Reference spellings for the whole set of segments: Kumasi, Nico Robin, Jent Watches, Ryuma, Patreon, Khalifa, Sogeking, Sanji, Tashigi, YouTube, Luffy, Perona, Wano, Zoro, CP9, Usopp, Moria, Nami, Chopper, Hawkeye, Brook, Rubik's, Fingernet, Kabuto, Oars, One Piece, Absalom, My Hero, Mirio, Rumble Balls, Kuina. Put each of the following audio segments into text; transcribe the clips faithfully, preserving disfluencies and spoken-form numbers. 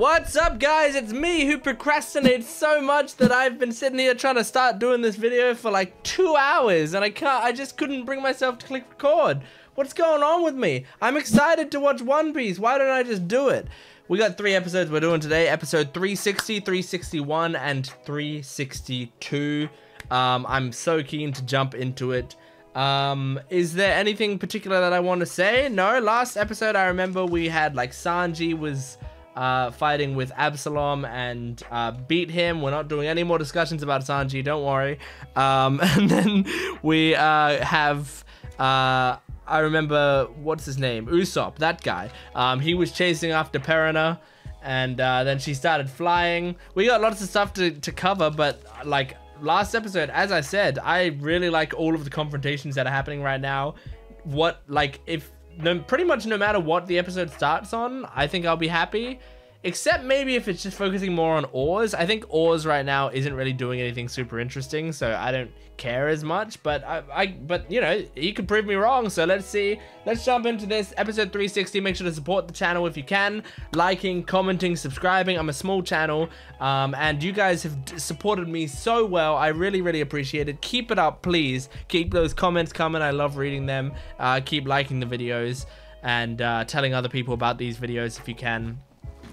What's up, guys? It's me who procrastinates so much that I've been sitting here trying to start doing this video for like two hours and I can't, I just couldn't bring myself to click record. What's going on with me? I'm excited to watch One Piece. Why don't I just do it? We got three episodes we're doing today. Episode three sixty, three sixty-one, and three sixty-two. Um, I'm so keen to jump into it. Um, is there anything particular that I want to say? No, last episode I remember we had like Sanji was uh, fighting with Absalom and uh, beat him. We're not doing any more discussions about Sanji, don't worry. Um, and then we uh, have... Uh, I remember, what's his name? Usopp, that guy. Um, he was chasing after Perona, and uh, then she started flying. We got lots of stuff to, to cover, but like last episode, as I said, I really like all of the confrontations that are happening right now. What, like, if no, pretty much no matter what the episode starts on, I think I'll be happy. Except maybe if it's just focusing more on Oars. I think Oars right now isn't really doing anything super interesting, so I don't care as much. But I, I, but you know, you could prove me wrong. So let's see. Let's jump into this episode three sixty. Make sure to support the channel if you can, liking, commenting, subscribing. I'm a small channel, um, and you guys have supported me so well. I really, really appreciate it. Keep it up, please. Keep those comments coming. I love reading them. Uh, keep liking the videos and uh, telling other people about these videos if you can,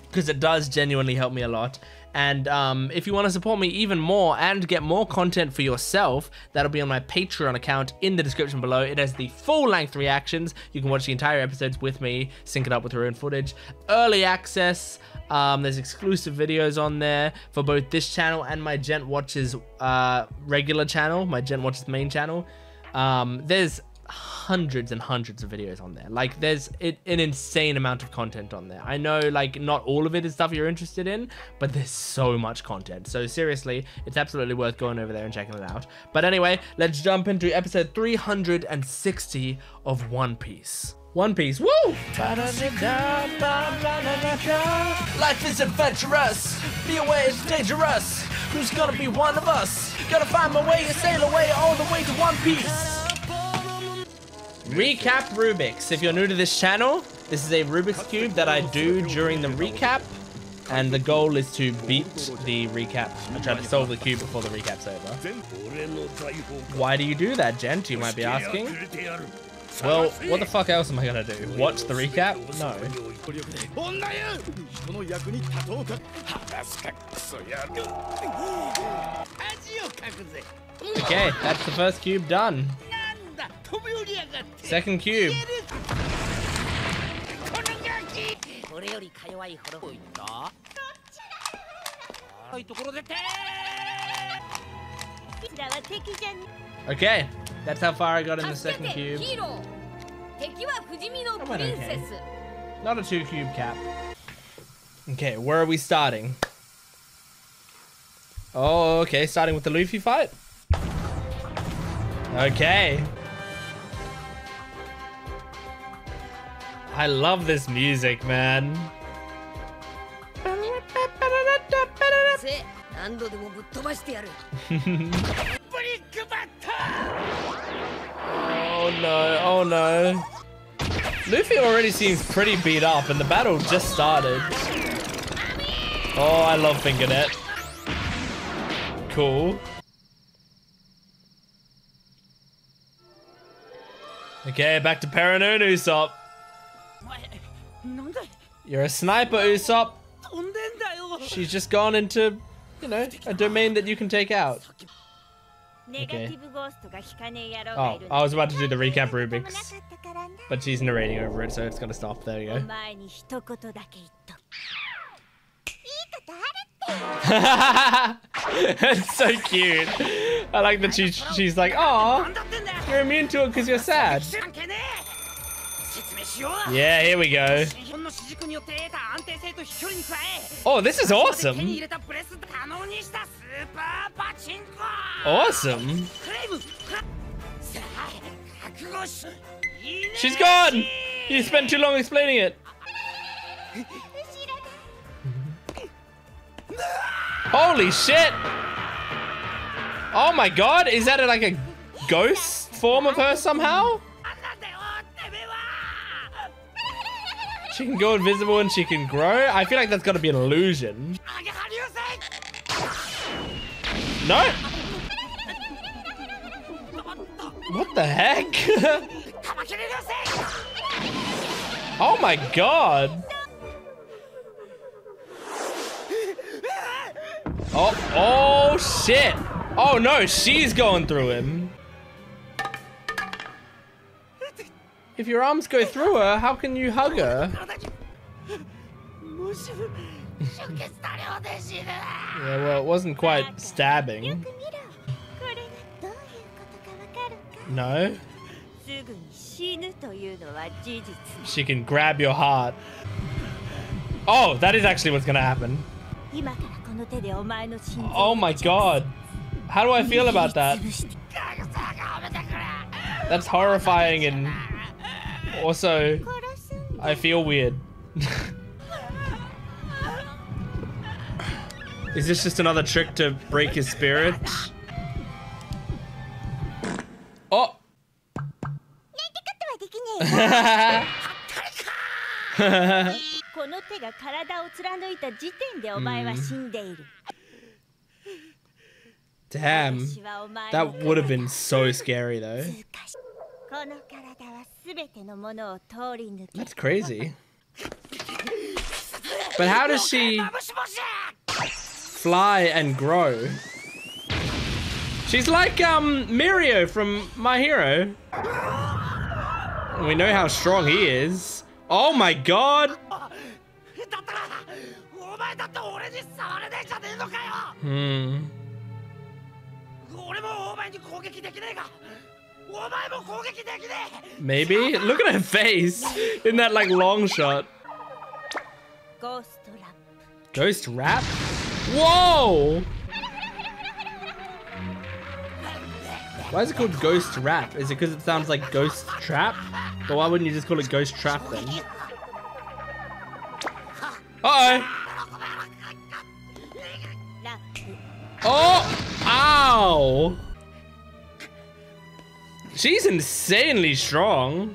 because it does genuinely help me a lot. And um, if you want to support me even more and get more content for yourself, that'll be on my Patreon account in the description below. It has the full-length reactions. You can watch the entire episodes with me, sync it up with your own footage. Early access, um, there's exclusive videos on there for both this channel and my Jent Watches uh, regular channel, my Jent Watches main channel. Um, there's hundreds and hundreds of videos on there. Like, there's it, an insane amount of content on there. I know, like, not all of it is stuff you're interested in, but there's so much content. So seriously, it's absolutely worth going over there and checking it out. But anyway, let's jump into episode three sixty of One Piece. One Piece, woo! Life is adventurous. Be aware it's dangerous. Who's gonna be one of us? Gotta find my way and sail away all the way to One Piece. Recap Rubik's. If you're new to this channel, this is a Rubik's Cube that I do during the recap, and the goal is to beat the recap. I try to solve the cube before the recap's over. Why do you do that, Jent? You might be asking. Well, what the fuck else am I gonna do? Watch the recap? No. Okay, that's the first cube done. Second cube. Okay, that's how far I got in the second cube. I went okay. Not a two cube cap. Okay, where are we starting? Oh, okay, starting with the Luffy fight. Okay. I love this music, man. Oh no, oh no. Luffy already seems pretty beat up and the battle just started. Oh, I love Fingernet. Cool. Okay, back to Perona and Usopp. You're a sniper, Usopp. She's just gone into, you know, a domain that you can take out. Okay. Oh, I was about to do the recap Rubik's, but she's narrating over it, so it's gonna stop. There you go. It's so cute. I like that she, she's like, oh, you're immune to it because you're sad. Yeah, here we go. Oh, this is awesome. Awesome. She's gone. You spent too long explaining it. Holy shit. Oh my god, is that like a ghost form of her somehow? She can go invisible and she can grow. I feel like that's got to be an illusion. No. What the heck? Oh my god. Oh, oh shit. Oh no, she's going through him. If your arms go through her, how can you hug her? Yeah, well, it wasn't quite stabbing. No. She can grab your heart. Oh, that is actually what's gonna happen. Oh my god. How do I feel about that? That's horrifying, and also I feel weird. Is this just another trick to break his spirit? Oh. mm. Damn, that would have been so scary though. That's crazy. But how does she fly and grow? She's like um Mirio from My Hero. We know how strong he is. Oh my god. Hmm. Maybe? Look at her face in that like long shot. Ghost rap. Ghost rap? Whoa! Why is it called ghost rap? Is it because it sounds like ghost trap? But why wouldn't you just call it ghost trap then? Uh-oh! Oh! Ow! She's insanely strong.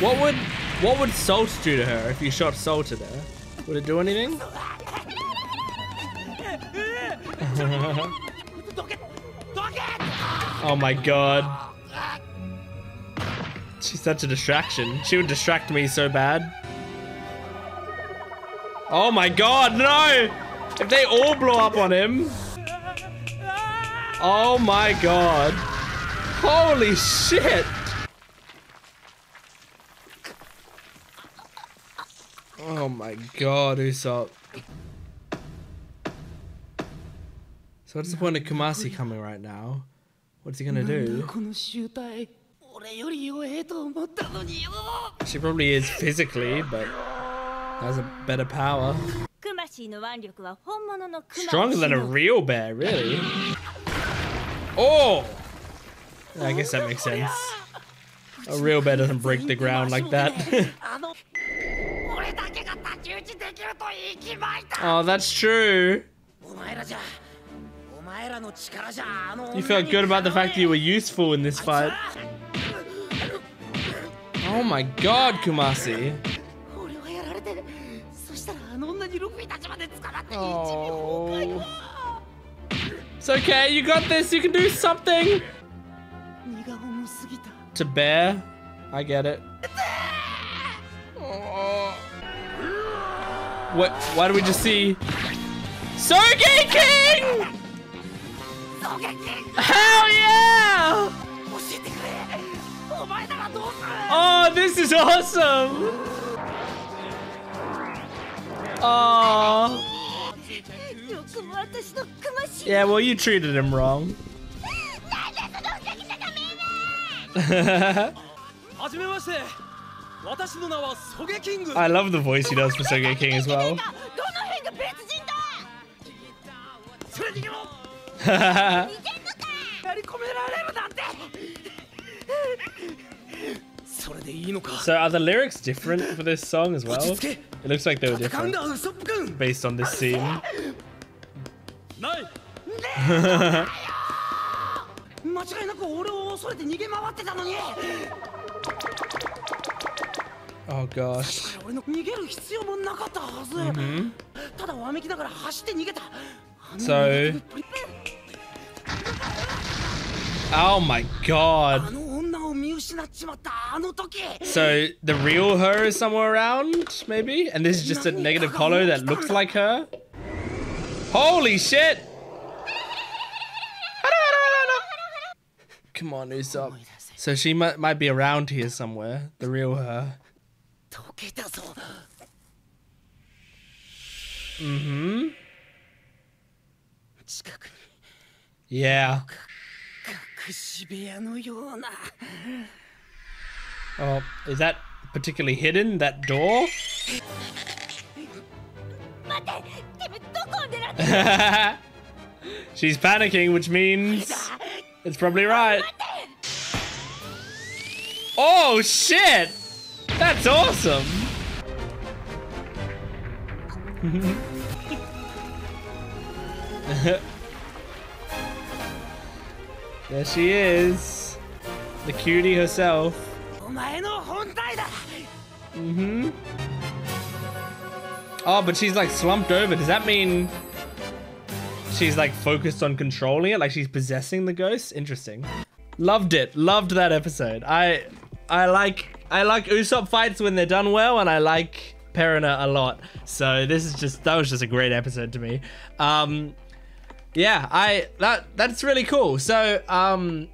What would what would salt do to her if you shot salt at her? Would it do anything? Oh my god. She's such a distraction. She would distract me so bad. Oh my god, no! If they all blow up on him. Oh my god. Holy shit! Oh my god, Usopp. So what's the point of Kumasi coming right now? What's he gonna do? She probably is physically, but has a better power. Stronger than a real bear, really. Oh! I guess that makes sense. A real bear doesn't break the ground like that. Oh, that's true. You felt good about the fact that you were useful in this fight. Oh my god, Kumasi. Oh. It's okay, you got this, you can do something. To bear, I get it. Oh. What? Why do we just see Sogeking? Hell yeah! Oh, this is awesome! Oh. Yeah, well, you treated him wrong. I love the voice he does for Sogeking as well. So are the lyrics different for this song as well? It looks like they were different based on this scene. Oh gosh. Mm-hmm. So. Oh my god. So the real her is somewhere around, maybe? And this is just a negative hollow that looks like her? Holy shit! Come on, Usopp. So she might, might be around here somewhere. The real her. Mm-hmm. Yeah. Oh, is that particularly hidden? That door? She's panicking, which means it's probably right. Oh shit! That's awesome! There she is, the cutie herself. Mm-hmm. Oh, but she's like slumped over. Does that mean she's like focused on controlling it? Like she's possessing the ghost? Interesting. Loved it. Loved that episode. I, I like, I like Usopp fights when they're done well, and I like Perona a lot. So this is just, that was just a great episode to me. Um. Yeah, I that that's really cool. So, um,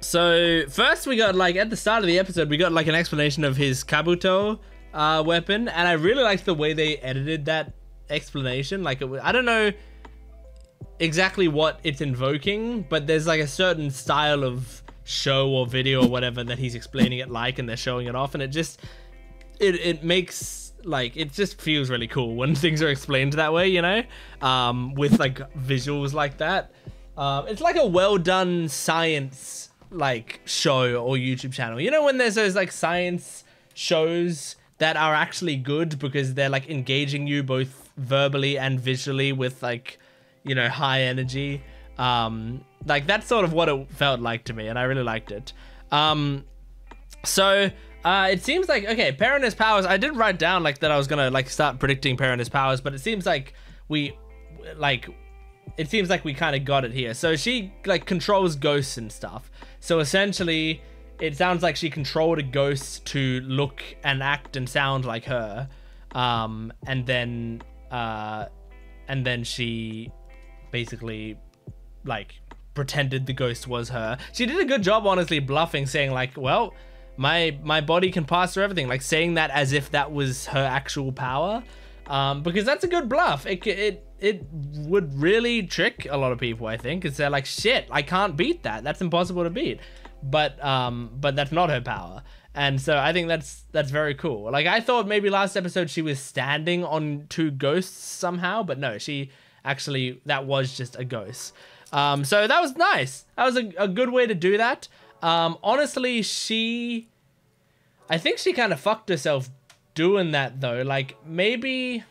so first we got like at the start of the episode we got like an explanation of his Kabuto uh, weapon, and I really liked the way they edited that explanation. Like, it, I don't know exactly what it's invoking, but there's like a certain style of show or video or whatever that he's explaining it like, and they're showing it off, and it just it it makes. Like, it just feels really cool when things are explained that way, you know, um, with like visuals like that. Um, it's like a well done science like show or YouTube channel. You know, when there's those like science shows that are actually good because they're like engaging you both verbally and visually with like, you know, high energy. Um, like that's sort of what it felt like to me, and I really liked it. Um, so. Uh, it seems like, okay, Perona's powers, I did write down like that I was gonna like start predicting Perona's powers, but it seems like we, like, it seems like we kind of got it here. So she like controls ghosts and stuff. So essentially, it sounds like she controlled a ghost to look and act and sound like her. Um, and then, uh, and then she basically like pretended the ghost was her. She did a good job, honestly, bluffing, saying like, well, My my body can pass through everything, like saying that as if that was her actual power, um, because that's a good bluff. It it it would really trick a lot of people, I think, because they're like, shit, I can't beat that. That's impossible to beat. But um, but that's not her power, and so I think that's that's very cool. Like I thought maybe last episode she was standing on two ghosts somehow, but no, she actually that was just a ghost. Um, so that was nice. That was a, a good way to do that. Um, honestly, she, I think she kind of fucked herself doing that though. Like maybe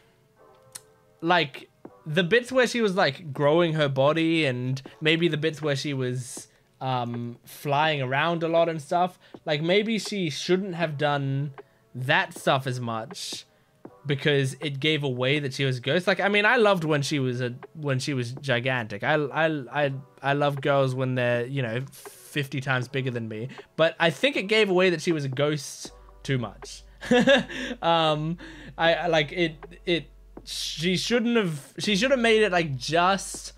like the bits where she was like growing her body and maybe the bits where she was, um, flying around a lot and stuff. Like maybe she shouldn't have done that stuff as much because it gave away that she was a ghost. Like, I mean, I loved when she was a, when she was gigantic. I, I, I, I love girls when they're, you know, fifty times bigger than me, but I think it gave away that she was a ghost too much. um, I, I like it, it, she shouldn't have, she should have made it like just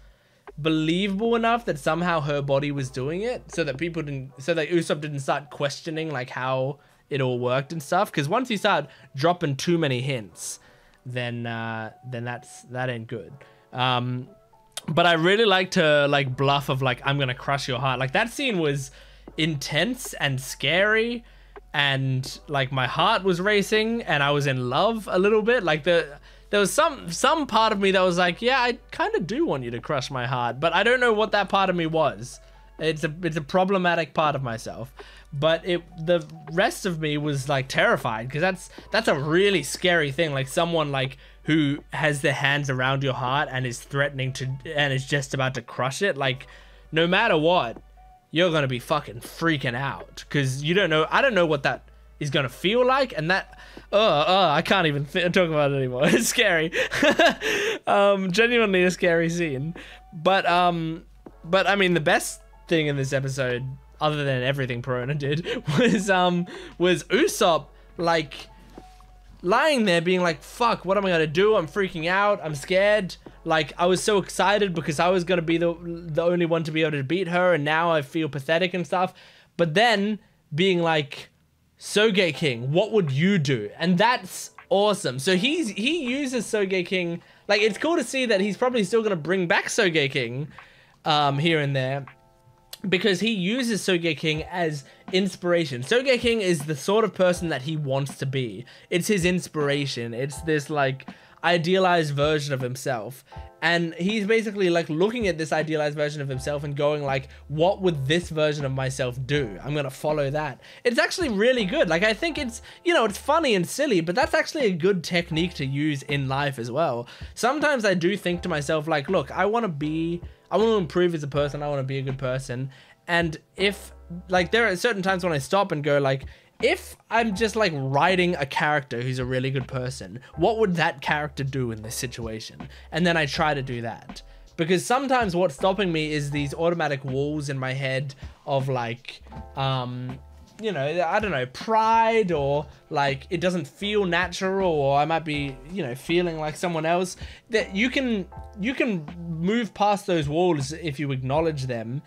believable enough that somehow her body was doing it so that people didn't, so that Usopp didn't start questioning like how it all worked and stuff. Cause once you start dropping too many hints, then, uh, then that's, that ain't good. Um, But I really liked her like bluff of like, I'm going to crush your heart. Like that scene was intense and scary. And like my heart was racing and I was in love a little bit. Like the, there was some, some part of me that was like, yeah, I kind of do want you to crush my heart, but I don't know what that part of me was. It's a, it's a problematic part of myself, but it, the rest of me was like terrified. Cause that's, that's a really scary thing. Like someone like, who has their hands around your heart and is threatening to, and is just about to crush it. Like, no matter what, you're gonna be fucking freaking out. Cause you don't know, I don't know what that is gonna feel like, and that, oh, oh I can't even talk about it anymore. It's scary. um, genuinely a scary scene. But um, but I mean, the best thing in this episode, other than everything Perona did, was um, was Usopp like lying there being like, fuck, what am I gonna do? I'm freaking out. I'm scared. Like, I was so excited because I was gonna be the the only one to be able to beat her, and now I feel pathetic and stuff. But then being like, Sogeking, what would you do? And that's awesome. So he's he uses Sogeking. Like, it's cool to see that he's probably still gonna bring back Sogeking um, here and there, because he uses Sogeking as inspiration. Sogeking is the sort of person that he wants to be. It's his inspiration. It's this like idealized version of himself, and he's basically like looking at this idealized version of himself and going like, what would this version of myself do? I'm gonna follow that. It's actually really good. Like, I think it's, you know, it's funny and silly, but that's actually a good technique to use in life as well. Sometimes I do think to myself like, look, I want to be I want to improve as a person, I want to be a good person, and if like there are certain times when I stop and go like, if I'm just like writing a character who's a really good person, what would that character do in this situation? And then I try to do that, because sometimes what's stopping me is these automatic walls in my head of like, um, you know, I don't know, pride, or like it doesn't feel natural, or I might be, you know, feeling like someone else. That you can, you can move past those walls if you acknowledge them.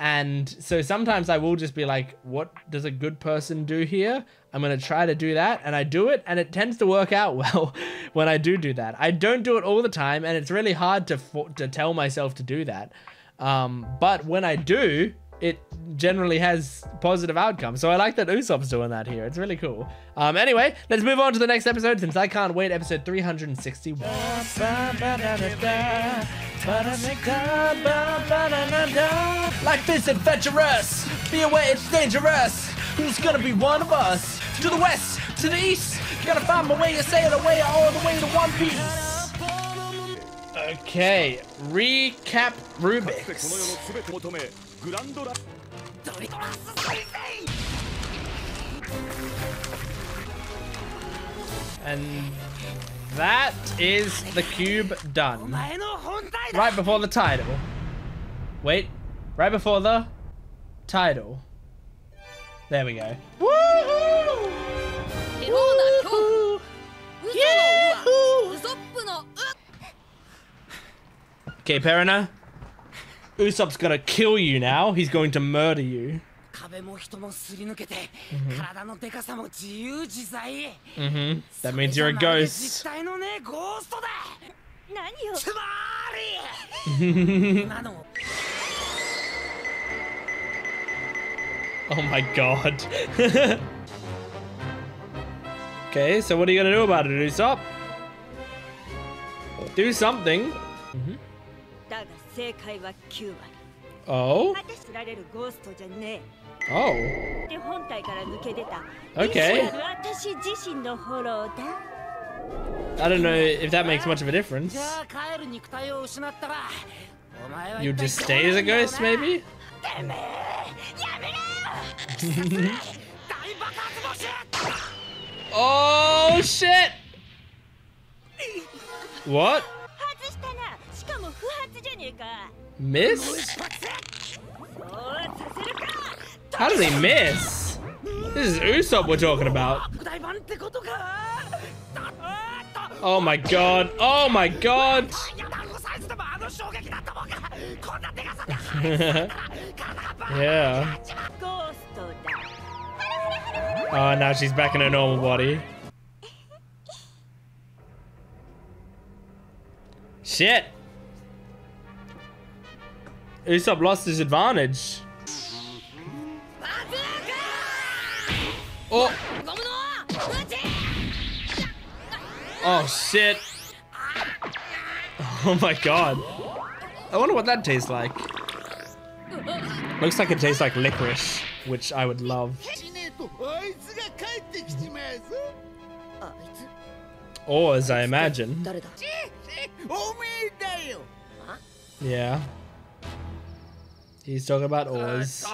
And so sometimes I will just be like, what does a good person do here? I'm going to try to do that. And I do it, and it tends to work out well when I do do that. I don't do it all the time, and it's really hard to to tell myself to do that. Um, but when I do, it generally has positive outcomes. So I like that Usopp's doing that here. It's really cool. Um, anyway, let's move on to the next episode, since I can't wait, episode three sixty-one. Life is adventurous. Be aware it's dangerous. Who's gonna be one of us? To the west, to the east. Gotta find my way to sail away all the way to One Piece. Okay, recap Rubik's. And that is the cube done. Right before the title. Wait. Right before the title. There we go. Woohoo! Woohoo! Yahoo! Okay, Perona. Usopp's gonna kill you now. He's going to murder you. Mm-hmm. Mm-hmm. That means you're a ghost. Oh my god. Okay, so what are you gonna do about it, Usopp? Do something. Mm-hmm. Oh? Oh. Okay. I don't know if that makes much of a difference. You just stay as a ghost, maybe? Oh, shit! What? Miss? How did he miss? This is Usopp we're talking about. Oh my god. Oh my god. Yeah. Oh, now she's back in her normal body. Shit. Usopp lost his advantage. Oh. Oh shit. Oh my god. I wonder what that tastes like. Looks like it tastes like licorice, which I would love. Or as I imagine. Yeah. He's talking about Oars.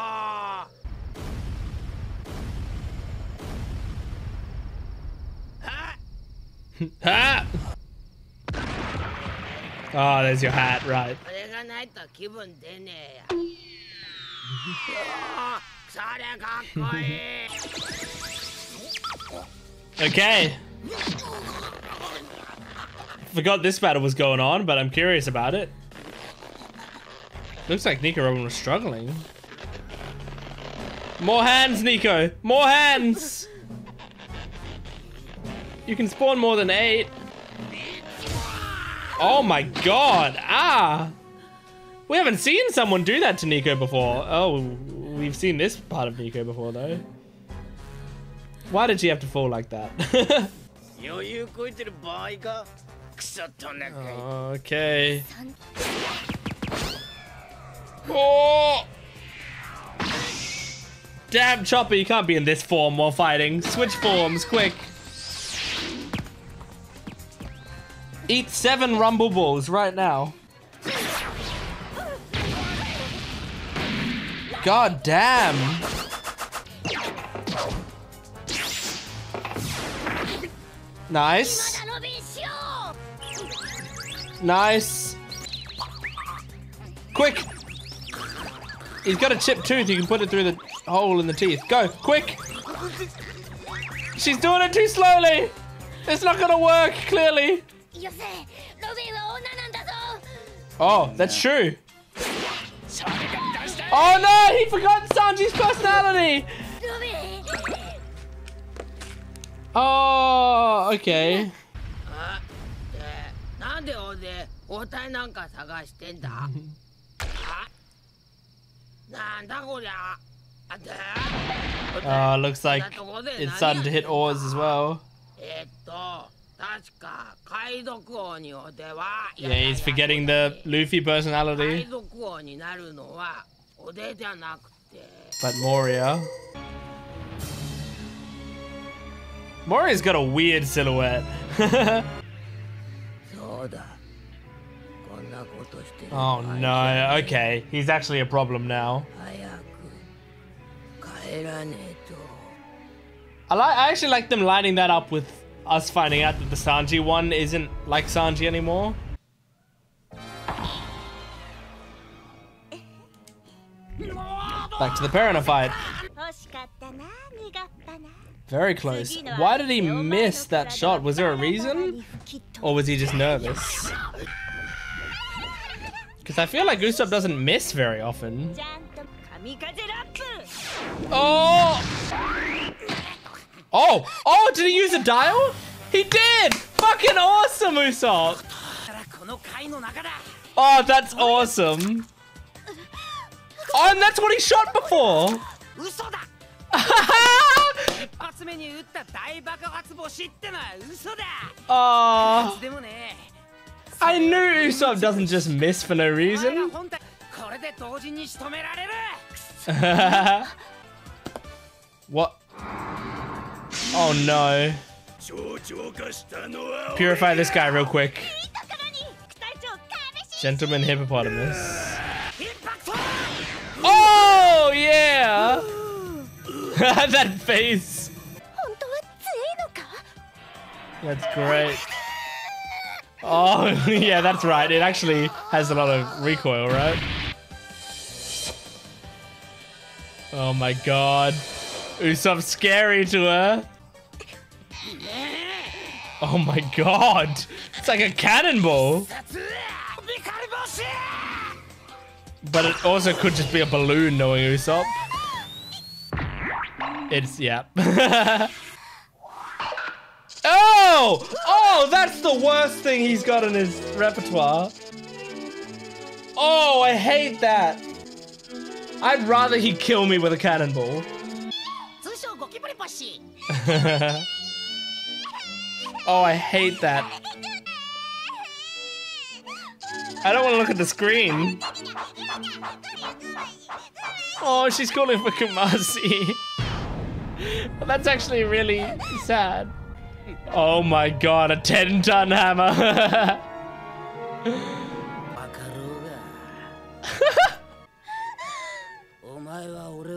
Ah! Oh, there's your hat, right. Okay. Forgot this battle was going on, but I'm curious about it. Looks like Nico Robin was struggling. More hands, Nico! More hands! You can spawn more than eight. Oh my god! Ah! We haven't seen someone do that to Nico before. Oh, we've seen this part of Nico before, though. Why did she have to fall like that? Okay. Oh! Damn, Chopper, you can't be in this form while fighting. Switch forms, quick. Eat seven Rumble Balls right now. God damn. Nice. Nice. Quick. He's got a chipped tooth. You can put it through the hole in the teeth. Go, quick. She's doing it too slowly. It's not going to work, clearly. Oh, that's true. Oh no, he forgot Sanji's personality. Oh, okay. Oh, looks like it's starting to hit Oars as well. Yeah, he's forgetting the Luffy personality. But Moria... Moria's got a weird silhouette. Oh no, okay. He's actually a problem now. I, like, I actually like them lining that up with us finding out that the Sanji one isn't like Sanji anymore. Back to the Perona fight. Very close. Why did he miss that shot? Was there a reason? Or was he just nervous? Because I feel like Usopp doesn't miss very often. Oh! Oh! Oh, did he use a dial? He did! Fucking awesome, Usopp! Oh, that's awesome. Oh, and that's what he shot before! Oh, I knew Usopp doesn't just miss for no reason. What? Oh no. Purify this guy real quick. Gentleman hippopotamus. Oh yeah! That face. That's great. Oh yeah, that's right. It actually has a lot of recoil, right? Oh my god. Usopp's scary to her. Oh my god. It's like a cannonball. But it also could just be a balloon, knowing Usopp. It's, yeah. Oh! Oh, that's the worst thing he's got in his repertoire. Oh, I hate that. I'd rather he kill me with a cannonball. Oh, I hate that. I don't want to look at the screen. Oh, she's calling for Kumasi. Well, that's actually really sad. Oh my god, a ten ton hammer.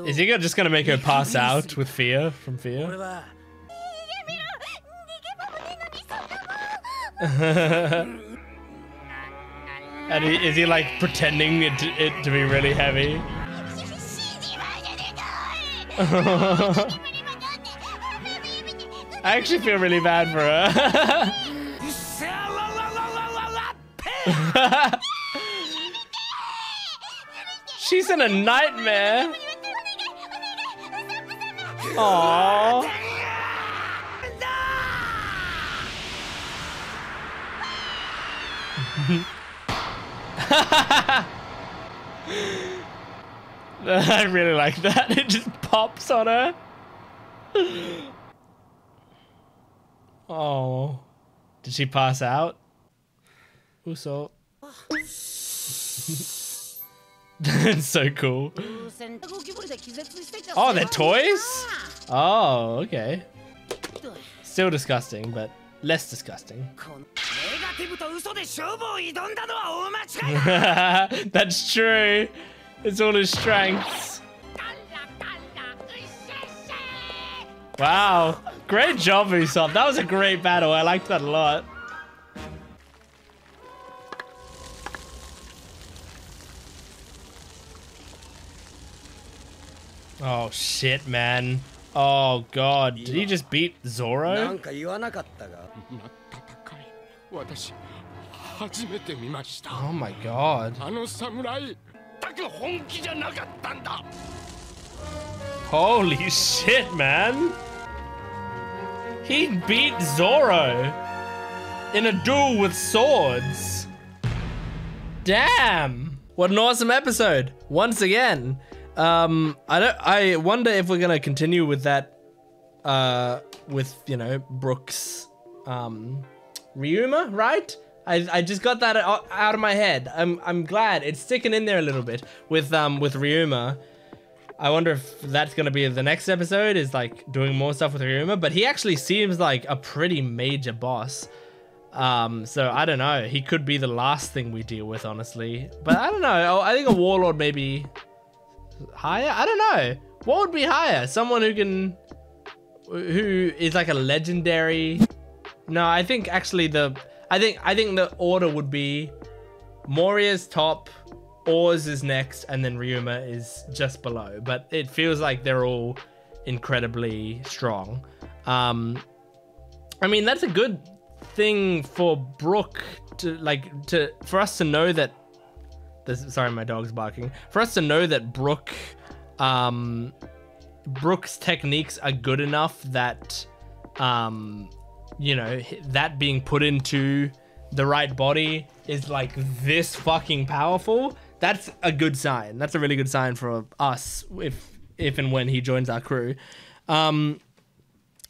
Is he just gonna make her pass out with fear from fear? And he, is he like pretending it, it to be really heavy? I actually feel really bad for her. She's in a nightmare. Aww. I really like that. It just pops on her. Oh, did she pass out? Usopp. That's so cool. Oh, they're toys? Oh, okay. Still disgusting, but less disgusting. That's true. It's all his strengths. Wow. Great job, Usopp. That was a great battle. I liked that a lot. Oh, shit, man. Oh, God. Did he just beat Zoro? Oh, my God. Holy shit, man. He beat Zoro in a duel with swords. Damn. What an awesome episode. Once again. Um, I don't, I wonder if we're gonna continue with that, uh, with, you know, Brook's, um, Ryuma, right? I, I just got that out of my head. I'm, I'm glad it's sticking in there a little bit with, um, with Ryuma. I wonder if that's gonna be the next episode, is like doing more stuff with Ryuma, but he actually seems like a pretty major boss. Um, so I don't know. He could be the last thing we deal with, honestly, but I don't know. I think a warlord maybe higher. I don't know. What would be higher? Someone who can, who is like a legendary. No, I think actually the, I think, I think the order would be Moria's top, Oars is next, and then Ryuma is just below, but it feels like they're all incredibly strong. Um, I mean, that's a good thing for Brook to like to for us to know that. This, sorry, my dog's barking. For us to know that Brook, um, Brook's techniques are good enough that, um, you know, that being put into the right body is like this fucking powerful. That's a good sign. That's a really good sign for us if if and when he joins our crew. Um,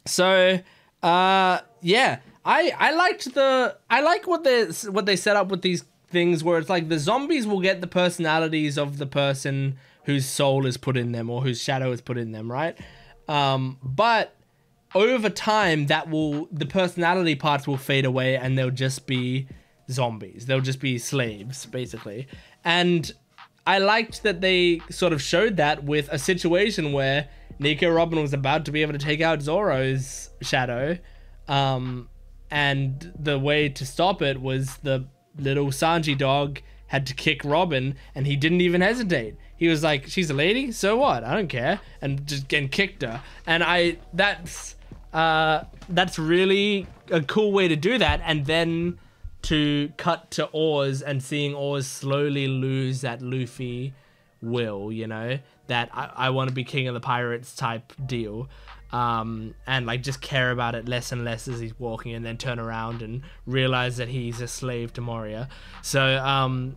so uh, yeah, I I liked the I like what they what they set up with these things where it's like the zombies will get the personalities of the person whose soul is put in them or whose shadow is put in them, right? Um, but over time, that will the personality parts will fade away and they'll just be zombies. They'll just be slaves, basically. And I liked that they sort of showed that with a situation where Nico Robin was about to be able to take out Zoro's shadow, um, and the way to stop it was the little Sanji dog had to kick Robin, and he didn't even hesitate. He was like, she's a lady, so what? I don't care. And just and kicked her. And I, that's, uh, that's really a cool way to do that. And then to cut to Oars and seeing Oars slowly lose that Luffy will, you know, that I, I want to be king of the pirates type deal. Um, and like just care about it less and less as he's walking, and then turn around and realize that he's a slave to Moria. So um,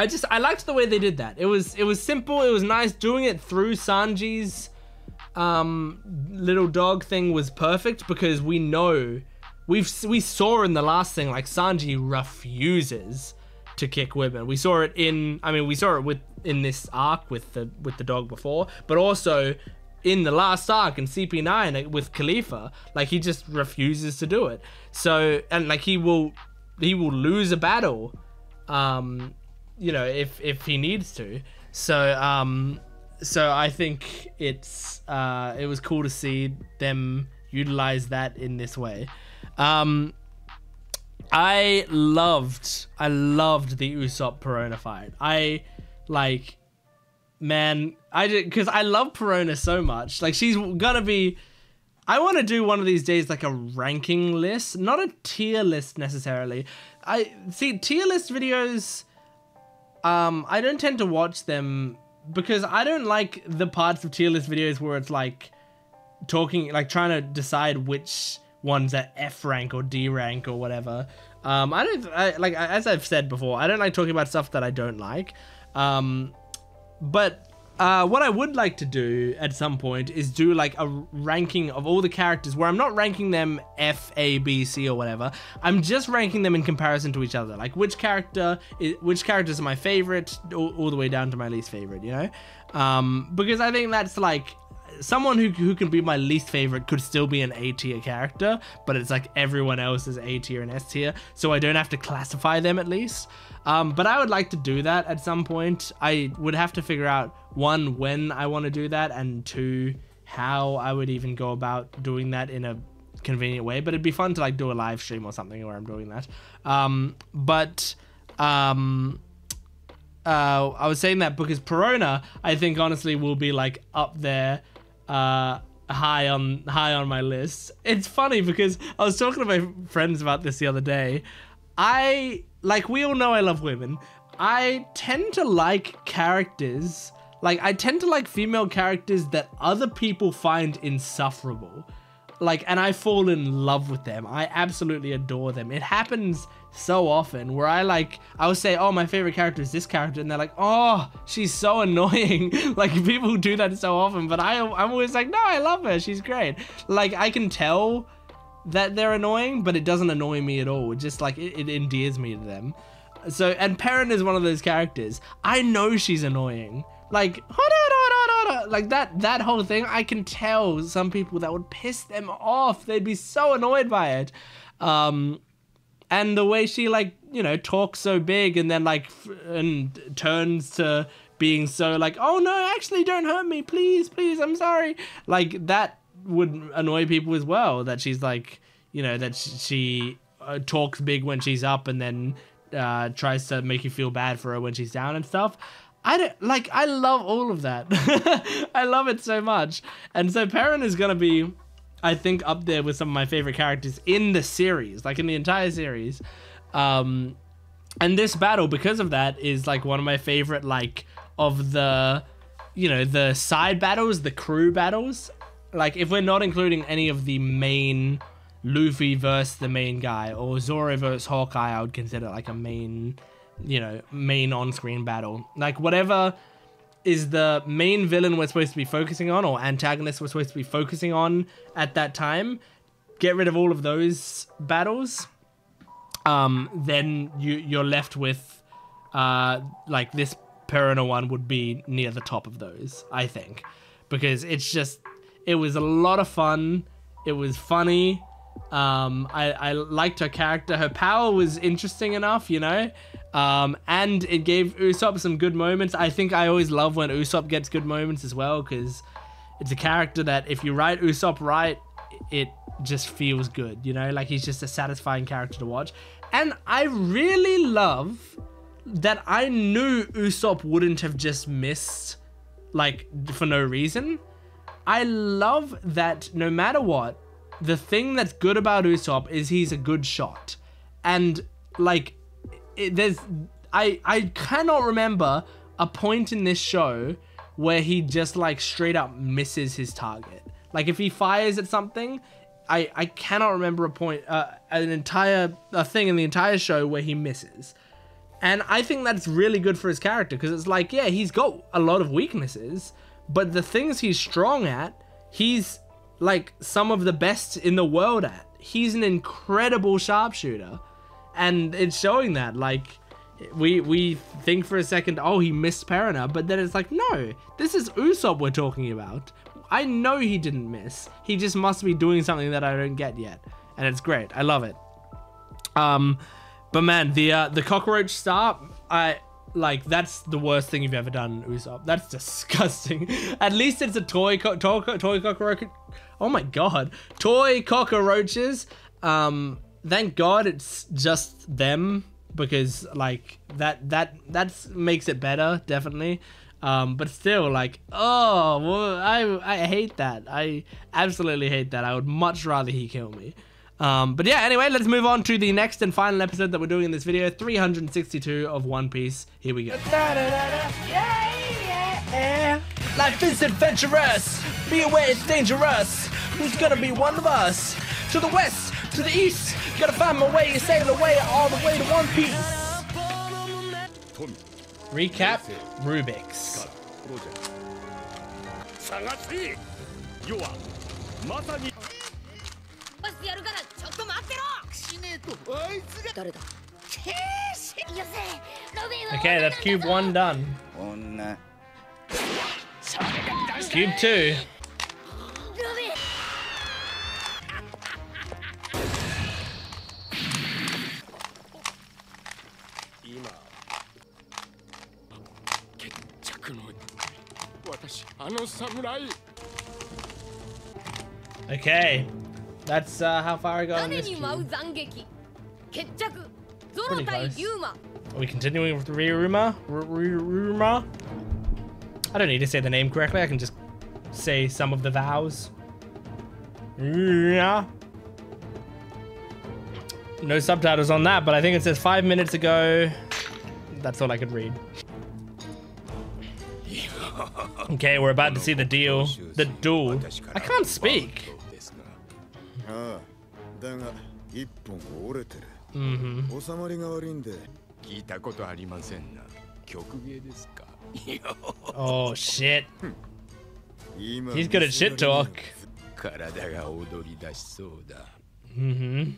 I just I liked the way they did that. It was it was simple. It was nice. Doing it through Sanji's um, little dog thing was perfect, because we know we've we saw in the last thing like Sanji refuses to kick women. We saw it in I mean we saw it with in this arc with the with the dog before, but also in the last arc in C P nine with Khalifa. Like he just refuses to do it. So, and like he will, he will lose a battle, um, you know, if, if he needs to. So, um, so I think it's, uh, it was cool to see them utilize that in this way. Um, I loved, I loved the Usopp Perona fight. I like, man, I did, because I love Perona so much. Like, she's gonna be, I want to do one of these days like a ranking list, not a tier list necessarily. I see tier list videos. Um, I don't tend to watch them because I don't like the parts of tier list videos where it's like talking, like trying to decide which ones at F rank or D rank or whatever. Um, I don't I, like, as I've said before, I don't like talking about stuff that I don't like. Um, but uh, what I would like to do at some point is do like a ranking of all the characters where I'm not ranking them F, A, B, C or whatever. I'm just ranking them in comparison to each other. Like which character, is, which characters are my favorite all, all the way down to my least favorite, you know? Um, because I think that's like, someone who, who can be my least favorite could still be an A tier character, but it's like everyone else is A tier and S tier, so I don't have to classify them at least. Um, but I would like to do that at some point. I would have to figure out, one, when I want to do that, and two, how I would even go about doing that in a convenient way. But it'd be fun to like do a live stream or something where I'm doing that. Um, but um, uh, I was saying that because Perona, I think honestly will be like up there. Uh, high on high on my list. It's funny because I was talking to my friends about this the other day. I, like we all know I love women. I tend to like characters, like I tend to like female characters that other people find insufferable. Like, and I fall in love with them. I absolutely adore them. It happens so often where I like, I'll say, oh, my favorite character is this character. And they're like, oh, she's so annoying. Like people do that so often, but I, I'm always like, no, I love her. She's great. Like I can tell that they're annoying, but it doesn't annoy me at all. It just like, it, it endears me to them. So, and Perona is one of those characters. I know she's annoying. Like, like that, that whole thing, I can tell some people that would piss them off. They'd be so annoyed by it. Um, and the way she like, you know, talks so big and then like, f and turns to being so like, oh no, actually don't hurt me. Please, please. I'm sorry. Like that would annoy people as well. That she's like, you know, that she uh, talks big when she's up and then uh, tries to make you feel bad for her when she's down and stuff. I don't like, I love all of that. I love it so much. And so Perona is going to be, I think, up there with some of my favorite characters in the series, like in the entire series. Um, and this battle, because of that, is like one of my favorite, like of the, you know, the side battles, the crew battles. Like if we're not including any of the main Luffy versus the main guy or Zoro versus Hawkeye, I would consider like a main, you know, main on-screen battle. Like whatever is the main villain we're supposed to be focusing on or antagonist we're supposed to be focusing on at that time, get rid of all of those battles. Um, then you, you're left with, uh, like this Perona one would be near the top of those, I think, because it's just, it was a lot of fun. It was funny. Um, I, I liked her character. Her power was interesting enough, you know? Um, and it gave Usopp some good moments. I think I always love when Usopp gets good moments as well, because it's a character that if you write Usopp right, it just feels good, you know? Like he's just a satisfying character to watch. And I really love that I knew Usopp wouldn't have just missed, like, for no reason. I love that no matter what, the thing that's good about Usopp is he's a good shot. And, like, It, there's I I cannot remember a point in this show where he just like straight up misses his target. Like if he fires at something, I I cannot remember a point uh, an entire a thing in the entire show where he misses. And I think that's really good for his character, because it's like, yeah, he's got a lot of weaknesses, but the things he's strong at, he's like some of the best in the world at. He's an incredible sharpshooter. And it's showing that, like, we we think for a second, oh, he missed Perona, but then it's like, no, this is Usopp we're talking about. I know he didn't miss. He just must be doing something that I don't get yet. And it's great. I love it. Um, but man, the uh, the cockroach star, I like, that's the worst thing you've ever done, Usopp. That's disgusting. At least it's a toy co toy, co toy cockroach. Oh my god, toy cockroaches. Um, thank God it's just them, because like that that that's makes it better, definitely. Um, but still, like, oh, well, I I hate that. I absolutely hate that. I would much rather he kill me. Um, but yeah, anyway, let's move on to the next and final episode that we're doing in this video, three hundred sixty-two of One Piece. Here we go. Yeah, yeah, yeah. Life is adventurous. Be aware it's dangerous. Who's gonna be one of us? To the west, to the east. Gotta find my way and sail away all the way to One Piece. Recap, Rubik's. Okay, that's cube one done. Cube two. Okay, that's uh, how far I got on this cube. Pretty close. Are we continuing with Ryuma? Ryuma? I don't need to say the name correctly, I can just say some of the vowels. No subtitles on that, but I think it says five minutes ago. That's all I could read. Okay, we're about to see the deal. The duel. I can't speak. Mm-hmm. Oh, shit. He's good at shit talk. Mm-hmm.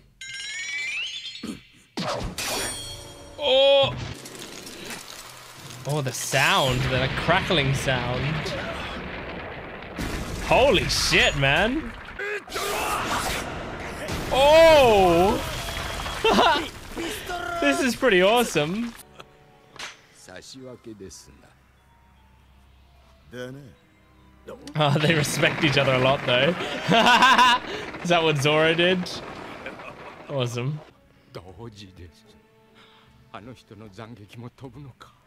Oh! Oh, the sound, the crackling sound. Holy shit, man. Oh! This is pretty awesome. Oh, they respect each other a lot, though. Is that what Zoro did? Awesome.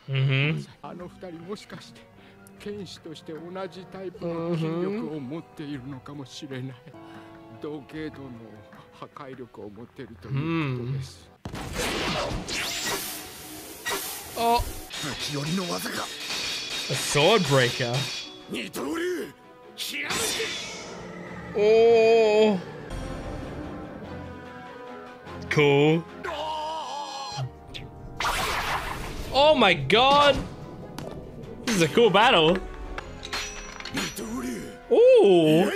Mm-hmm. Oh. A sword breaker. Oh. Cool. Oh my god! This is a cool battle. Ooh!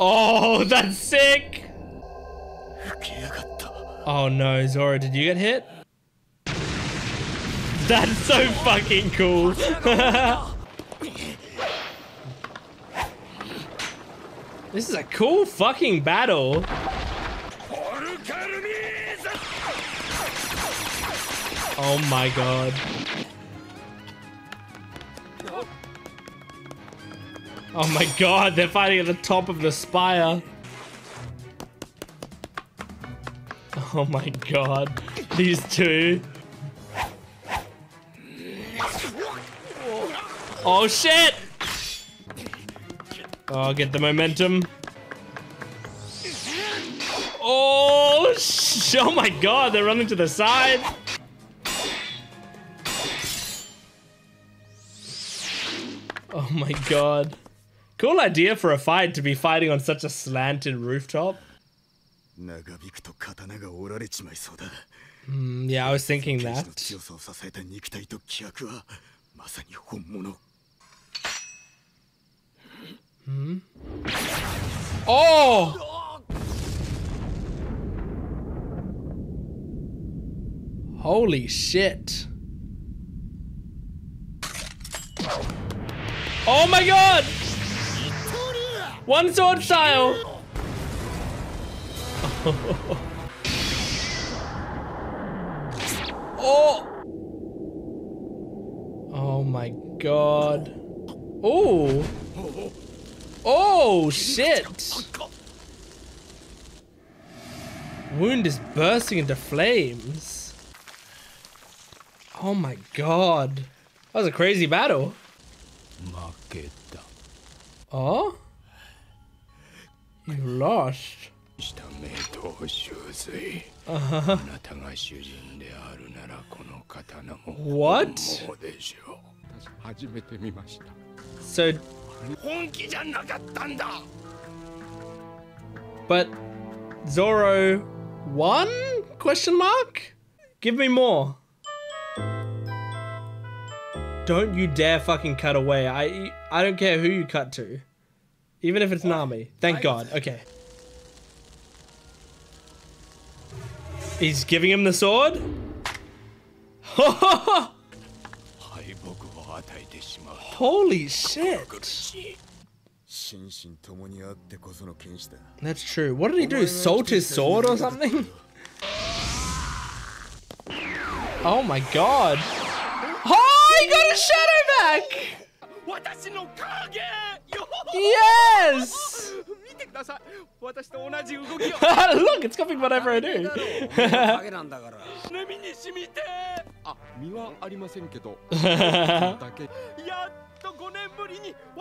Oh, that's sick! Oh no, Zoro, did you get hit? That's so fucking cool! This is a cool fucking battle! Oh my god. Oh my god, they're fighting at the top of the spire. Oh my god. These two. Oh shit! Oh, get the momentum. Oh, sh- oh my god, they're running to the side. Oh my god. Cool idea for a fight, to be fighting on such a slanted rooftop. Mm, yeah, I was thinking that. Hmm? Oh! Holy shit. Oh my god! One sword style! Oh! Oh my god. Oh! Oh shit! wound is bursting into flames. Oh my god. That was a crazy battle. Oh? You lost. Uh-huh. What? So... But... Zoro... won? Question mark? Give me more. Don't you dare fucking cut away. I... I don't care who you cut to. Even if it's Nami. Thank god. Okay. He's giving him the sword? Holy shit! That's true. What did he do? Sold his sword or something? Oh my god! Oh, he got his shadow back! Yes! Look, it's copying whatever I do.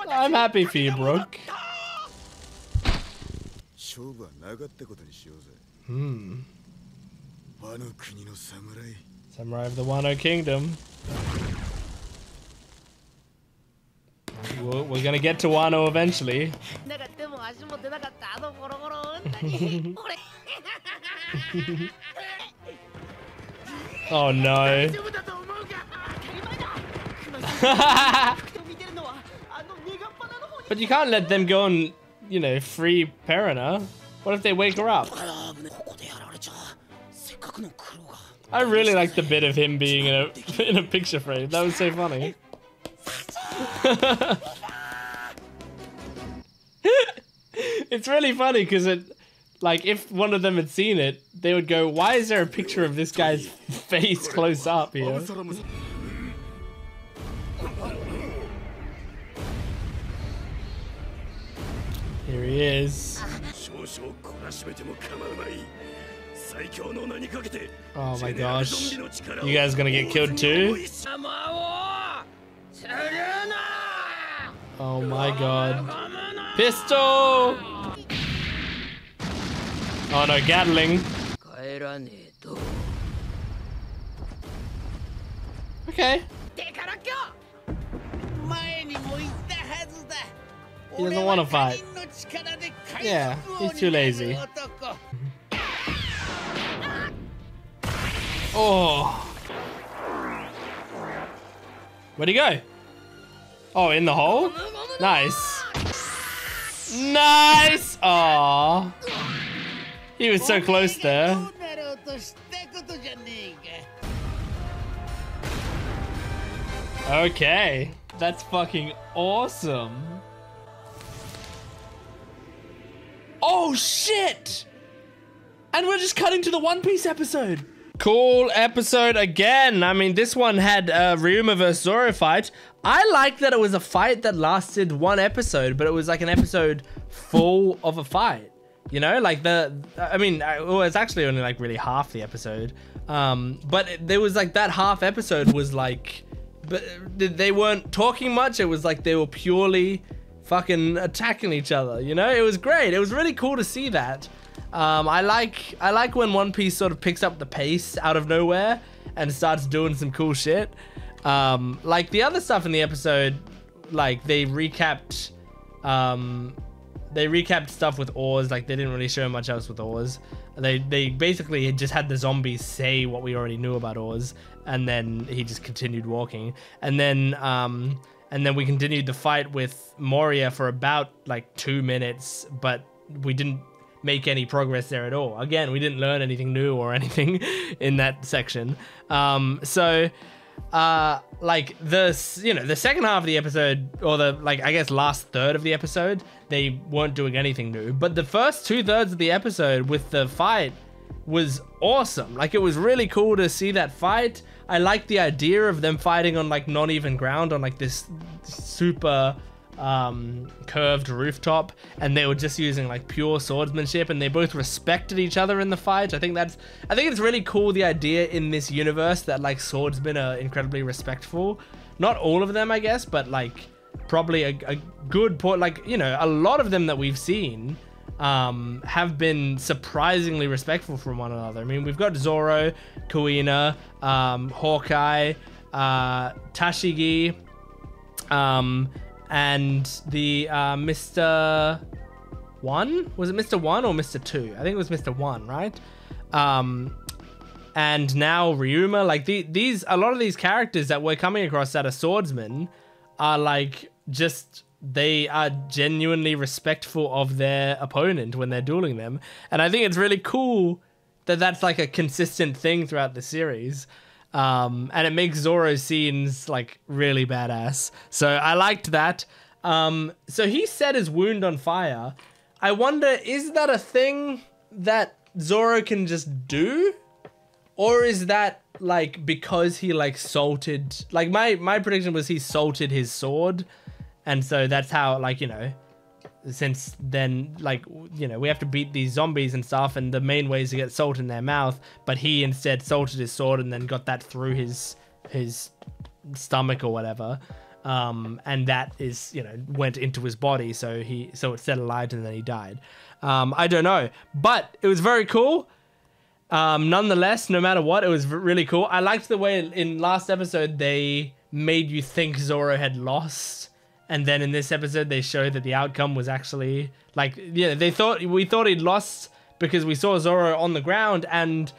I'm happy for you, Brook. Hmm. Samurai of the Wano Kingdom. We're, we're gonna get to Wano eventually. Oh no. But you can't let them go and, you know, free Perona. What if they wake her up? I really like the bit of him being in a, in a picture frame. That was so funny. It's really funny because it, like, if one of them had seen it, they would go, "Why is there a picture of this guy's face close up here?" Here he is. Oh my gosh! You guys gonna get killed too? Oh my god. Pistol! Oh no, Gatling. Okay. He doesn't want to fight. Yeah, he's too lazy. Oh. Where'd he go? Oh, in the hole? Nice. Nice! Aww. He was so close there. Okay. That's fucking awesome. Oh, shit! And we're just cutting to the One Piece episode. Cool episode again. I mean, this one had a Ryuma versus Zoro fight. I like that it was a fight that lasted one episode, but it was like an episode full of a fight. You know, like the, I mean, it was actually only like really half the episode. Um, but it, there was like that half episode was like, but they weren't talking much. It was like they were purely fucking attacking each other. You know, it was great. It was really cool to see that. Um, I like I like when One Piece sort of picks up the pace out of nowhere and starts doing some cool shit. Um, like the other stuff in the episode, like they recapped, um, they recapped stuff with Oars. Like they didn't really show much else with Oars. They they basically just had the zombies say what we already knew about Oars, and then he just continued walking. And then um, and then we continued the fight with Moria for about like two minutes, but we didn't make any progress there at all. Again, we didn't learn anything new or anything in that section. Um, so, uh, like the, you know, the second half of the episode, or the, like, I guess last third of the episode, they weren't doing anything new, but the first two thirds of the episode with the fight was awesome. Like it was really cool to see that fight. I like the idea of them fighting on like not even ground, on like this super um, curved rooftop, and they were just using like pure swordsmanship, and they both respected each other in the fight. I think that's, I think it's really cool, the idea in this universe that like swordsmen are incredibly respectful. Not all of them, I guess, but like probably a, a good point, like, you know, a lot of them that we've seen um, have been surprisingly respectful from one another. I mean, we've got Zoro, Kuina, um, Hawkeye, uh, Tashigi, um, and the, uh, Mister One, was it Mister One or Mister Two? I think it was Mister One, right? Um, and now Ryuma, like the, these, a lot of these characters that we're coming across that are swordsmen are like, just, they are genuinely respectful of their opponent when they're dueling them. And I think it's really cool that that's like a consistent thing throughout the series. Um, and it makes Zoro's scenes like really badass. So I liked that. Um, so he set his wound on fire. I wonder, is that a thing that Zoro can just do? Or is that like because he like salted, like my, my prediction was he salted his sword. And so that's how, like, you know, since then, like, you know, we have to beat these zombies and stuff, and the main way is to get salt in their mouth, but he instead salted his sword and then got that through his his stomach or whatever, um and that is, you know, went into his body, so he so it set alight and then he died. um I don't know, but it was very cool. Um nonetheless, no matter what, it was really cool. I liked the way in last episode they made you think Zoro had lost. And then in this episode, they show that the outcome was actually like, yeah, they thought, we thought he'd lost because we saw Zoro on the ground and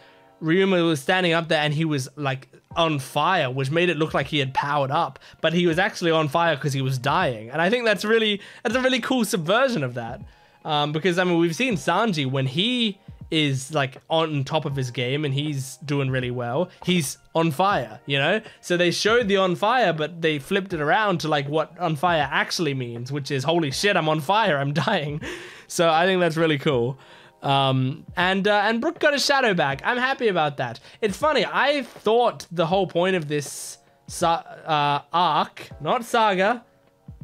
Ryuma was standing up there and he was like on fire, which made it look like he had powered up, but he was actually on fire because he was dying. And I think that's really, that's a really cool subversion of that. Um, because I mean, we've seen Sanji when he is like on top of his game and he's doing really well, he's on fire, you know? So they showed the on fire, but they flipped it around to like what on fire actually means, which is, holy shit, I'm on fire, I'm dying. So I think that's really cool. Um, and, uh, and Brook got his shadow back. I'm happy about that. It's funny, I thought the whole point of this sa uh, arc, not saga,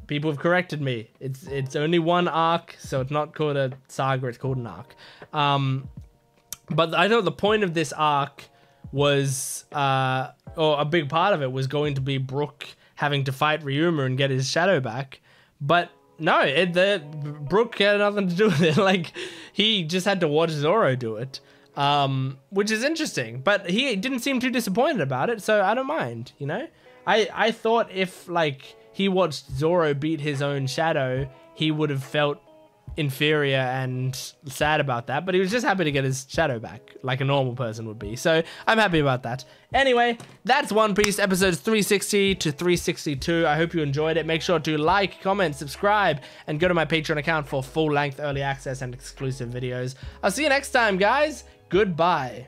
people have corrected me. It's it's only one arc, so it's not called a saga, it's called an arc. Um, but I thought the point of this arc was, uh, or a big part of it was going to be Brook having to fight Ryuma and get his shadow back. But no, it, the, Brook had nothing to do with it. Like, he just had to watch Zoro do it, um, which is interesting. But he didn't seem too disappointed about it, so I don't mind, you know? I, I thought if, like, he watched Zoro beat his own shadow, he would have felt inferior and sad about that, but he was just happy to get his shadow back like a normal person would be. So I'm happy about that. Anyway, that's One Piece episodes three sixty to three sixty-two. I hope you enjoyed it. Make sure to like, comment, subscribe, and go to my Patreon account for full length early access and exclusive videos. I'll see you next time, guys. Goodbye.